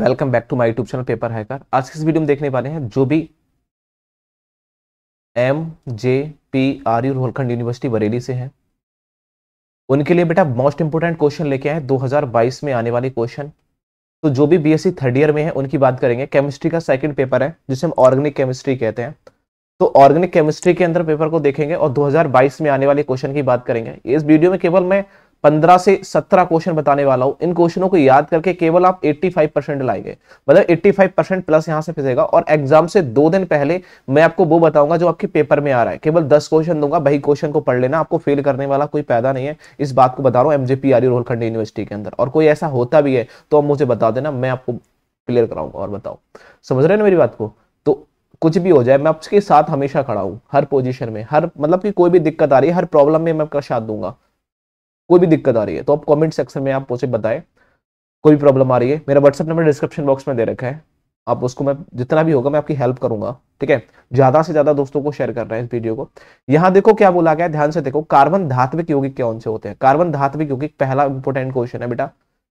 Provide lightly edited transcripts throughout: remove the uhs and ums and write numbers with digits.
Welcome back to my YouTube channel paper hacker. आज के इस वीडियो में देखने वाले हैं जो भी एमजेपी रुहेलखंड यूनिवर्सिटी बरेली से हैं उनके लिए बेटा मोस्ट इंपोर्टेंट क्वेश्चन लेके आए 2022 में आने वाले क्वेश्चन। तो जो भी बीएससी थर्ड ईयर में है उनकी बात करेंगे। केमिस्ट्री का सेकंड पेपर है जिसे हम ऑर्गेनिक केमिस्ट्री कहते हैं। तो ऑर्गेनिक केमिस्ट्री के अंदर पेपर को देखेंगे और 2022 में आने वाले क्वेश्चन की बात करेंगे। इस वीडियो में केवल मैं 15 से 17 क्वेश्चन बताने वाला हूँ। इन क्वेश्चनों को याद करके केवल आप 85% लाएंगे, मतलब 85% प्लस यहाँ से फिजेगा। और एग्जाम से 2 दिन पहले मैं आपको वो बताऊंगा जो आपके पेपर में आ रहा है। केवल 10 क्वेश्चन दूंगा, भाई क्वेश्चन को पढ़ लेना, आपको फेल करने वाला कोई पैदा नहीं है। इस बात को बता रहा हूँ एमजेपी रुहेलखंड यूनिवर्सिटी के अंदर। और कोई ऐसा होता भी है तो आप मुझे बता देना, मैं आपको क्लियर कराऊंगा। और बताओ, समझ रहे हो ना मेरी बात को? तो कुछ भी हो जाए मैं आपके साथ हमेशा खड़ा हूँ, हर पोजिशन में, हर मतलब की कोई भी दिक्कत आ रही है, हर प्रॉब्लम में मैं आपका साथ दूंगा। कोई भी दिक्कत आ रही है तो आप कमेंट सेक्शन में आप मुझे बताएं कोई प्रॉब्लम आ रही है। मेरा व्हाट्सएप नंबर डिस्क्रिप्शन बॉक्स में दे रखा है, आप उसको, मैं जितना भी होगा मैं आपकी हेल्प करूंगा। ठीक है, ज्यादा से ज्यादा दोस्तों को शेयर कर रहे हैं इस वीडियो को। यहाँ देखो क्या बोला गया, ध्यान से देखो। कार्बन धात्विक यौगिक कौन से होते हैं? कार्बन धात्विक यौगिक पहला इंपोर्टेंट क्वेश्चन है बेटा।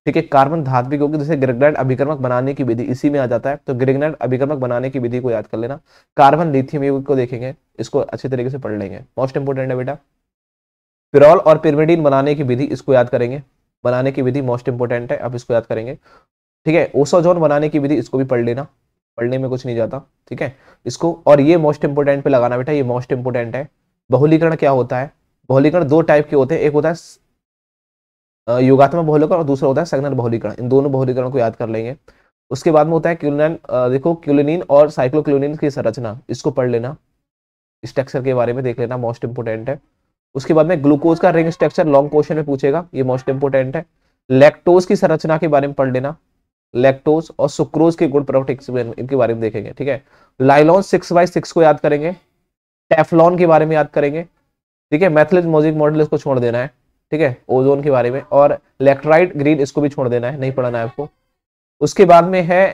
ठीक है, कार्बन धात्विक यौगिक जैसे ग्रिग्नार्ड अभिक्रमक बनाने की विधि इसी में आ जाता है। तो ग्रिग्नार्ड अभिक्रमक बनाने की विधि को याद कर लेना। कार्बन लिथियम यौगिक को देखेंगे, इसको अच्छे तरीके से पढ़ लेंगे, मोस्ट इंपोर्टेंट है बेटा। पिरोल और पिरमेडिन बनाने की विधि, इसको याद करेंगे, बनाने की विधि मोस्ट इंपोर्टेंट है, आप इसको याद करेंगे। ठीक है, ओसाजोन बनाने की विधि, इसको भी पढ़ लेना, पढ़ने में कुछ नहीं जाता। ठीक है, इसको और ये मोस्ट इंपोर्टेंट पे लगाना बेटा, ये मोस्ट इंपोर्टेंट है। बहुलीकरण क्या होता है? बहुलीकरण 2 टाइप के होते हैं, एक होता है योगात्मक बहुलीकरण और दूसरा होता है सग्नल बहुलीकरण। इन दोनों बहुलीकरण को याद कर लेंगे। उसके बाद में होता है क्यूलिनिन, देखो क्यूलिनिन और साइक्लोक्लोनिन की संरचना, इसको पढ़ लेना, स्ट्रक्चर के बारे में देख लेना, मोस्ट इंपोर्टेंट है। उसके बाद में ग्लूकोज का रिंग स्ट्रक्चर लॉन्ग क्वेश्चन में पूछेगा, ये मोस्ट इंपोर्टेंट है। लैक्टोज की संरचना के बारे में पढ़ लेना, लैक्टोज और सुक्रोज के गुण प्रोटीन इनके बारे में देखेंगे। ठीक है, लाइलॉन 6/6 को याद करेंगे, टेफ्लॉन के बारे में याद करेंगे। ठीक है, मेथिल मोजिक मॉडल इसको छोड़ देना है। ठीक है, ओजोन के बारे में और इलेक्ट्राइट ग्रीन इसको भी छोड़ देना है, नहीं पढ़ना है आपको। उसके बाद में है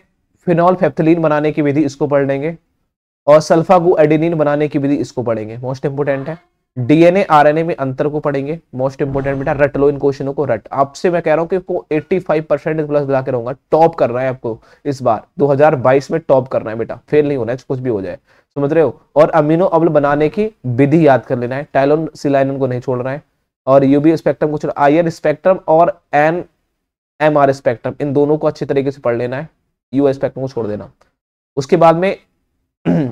फिनॉल फेथलीन बनाने की विधि, इसको पढ़ लेंगे। और सल्फागु एडीनिन बनाने की विधि, इसको पढ़ेंगे, मोस्ट इंपोर्टेंट है। डीएनए आरएनए में अंतर को पढ़ेंगे, मोस्ट इंपोर्टेंट बेटा। रट लो इन क्वेश्चनों को, रट। आपसे मैं कह रहा हूं कि आपको 85% प्लस दिला के रहूंगा। टॉप करना है आपको इस बार 2022 में, टॉप करना है बेटा, फेल नहीं होना है कुछ भी हो जाए, समझ रहे हो। और अमीनो अम्ल बनाने की विधि याद कर लेना है, टाइलोन सिलाइन को नहीं छोड़ना है। और यूबी स्पेक्ट्रम को छोड़, आई एन स्पेक्ट्रम और एन एम स्पेक्ट्रम, इन दोनों को अच्छे तरीके से पढ़ लेना है, यू स्पेक्ट्रम को छोड़ देना। उसके बाद में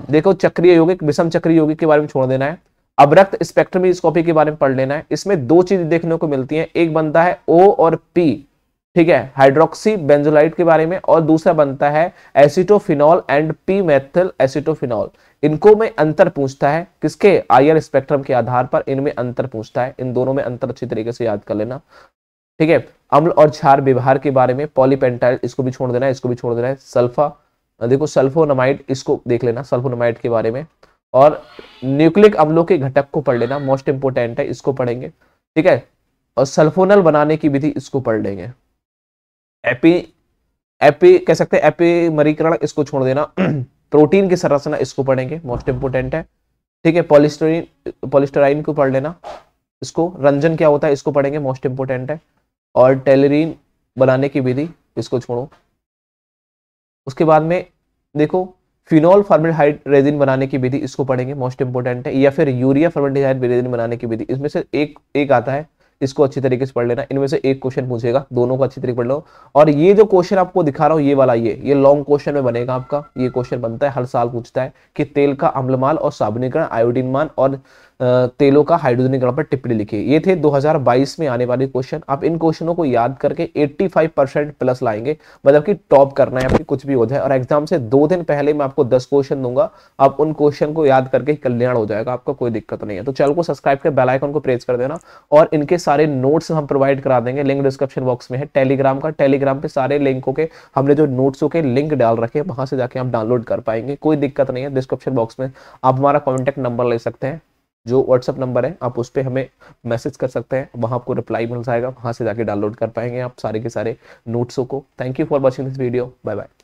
देखो चक्रीय यौगिक, विषम चक्रीय यौगिक के बारे में छोड़ देना है। अब रक्त स्पेक्ट्रम स्कोपी के बारे में पढ़ लेना है। इसमें 2 चीज देखने को मिलती हैं, एक बनता है O और P, ठीक है, हाइड्रोक्सी बेंजिलाईट के बारे में, और दूसरा बनता है acetophenol and P methyl acetophenol. इनको में अंतर पूछता है किसके? आई एन स्पेक्ट्रम के आधार पर इनमें अंतर पूछता है। इन दोनों में अंतर अच्छी तरीके से याद कर लेना। ठीक है, अम्ल और क्षार व्यवहार के बारे में, पॉलीपेंटाइल इसको भी छोड़ देना है, इसको भी छोड़ देना है। सल्फा देखो सल्फोनमाइड, इसको देख लेना, सल्फोनमाइड के बारे में। और न्यूक्लिक अम्लों के घटक को पढ़ लेना, मोस्ट इंपोर्टेंट है, इसको पढ़ेंगे। ठीक है, और सल्फोनल बनाने की विधि, इसको पढ़ लेंगे। एपी कह सकते हैं एपिमरीकरण, इसको छोड़ देना। प्रोटीन की संरचना, इसको पढ़ेंगे, मोस्ट इंपोर्टेंट है। ठीक है, पॉलिस्टीरीन को पढ़ लेना, इसको रंजन क्या होता है इसको पढ़ेंगे, मोस्ट इंपोर्टेंट है। और टेलरीन बनाने की विधि, इसको छोड़ो। उसके बाद में देखो फिनॉल फॉर्मेल्डिहाइड रेजिन बनाने की विधि, इसको पढ़ेंगे, मोस्ट इंपोर्टेंट है। या फिर यूरिया फॉर्मेल्डिहाइड रेजिन बनाने की विधि, इसमें से एक आता है, इसको अच्छी तरीके से पढ़ लेना। इनमें से एक क्वेश्चन पूछेगा, दोनों को अच्छी तरीके पढ़ लो। और ये जो क्वेश्चन आपको दिखा रहा हूँ ये वाला, ये लॉन्ग क्वेश्चन में बनेगा आपका। ये क्वेश्चन बनता है, हर साल पूछता है कि तेल का अम्लमाल और साबुनीकरण, आयोडिन मान और तेलों का हाइड्रोजनीकरण पर टिप्पणी लिखिए। ये थे 2022 में आने वाले क्वेश्चन। आप इन क्वेश्चनों को याद करके 85% प्लस लाएंगे, मतलब कि टॉप करना है आपकी कुछ भी हो जाए। और एग्जाम से 2 दिन पहले मैं आपको 10 क्वेश्चन दूंगा, आप उन क्वेश्चन को याद करके कल्याण हो जाएगा, आपका कोई दिक्कत नहीं है। तो चैनल को सब्सक्राइब कर बेल आइकन को प्रेस कर देना। और इनके सारे नोट्स हम प्रोवाइड करा देंगे, लिंक डिस्क्रिप्शन बॉक्स में है टेलीग्राम का। टेलीग्राम पे सारे लिंकों के, हमने जो नोट्सों के लिंक डाल रखे हैं, वहां से जाके आप डाउनलोड कर पाएंगे, कोई दिक्कत नहीं है। डिस्क्रिप्शन बॉक्स में आप हमारा कॉन्टैक्ट नंबर ले सकते हैं, जो व्हाट्सअप नंबर है, आप उस पर हमें मैसेज कर सकते हैं, वहाँ आपको रिप्लाई मिल जाएगा, वहाँ से जाके डाउनलोड कर पाएंगे आप सारे के सारे नोट्सों को। Thank you for watching this video, bye bye.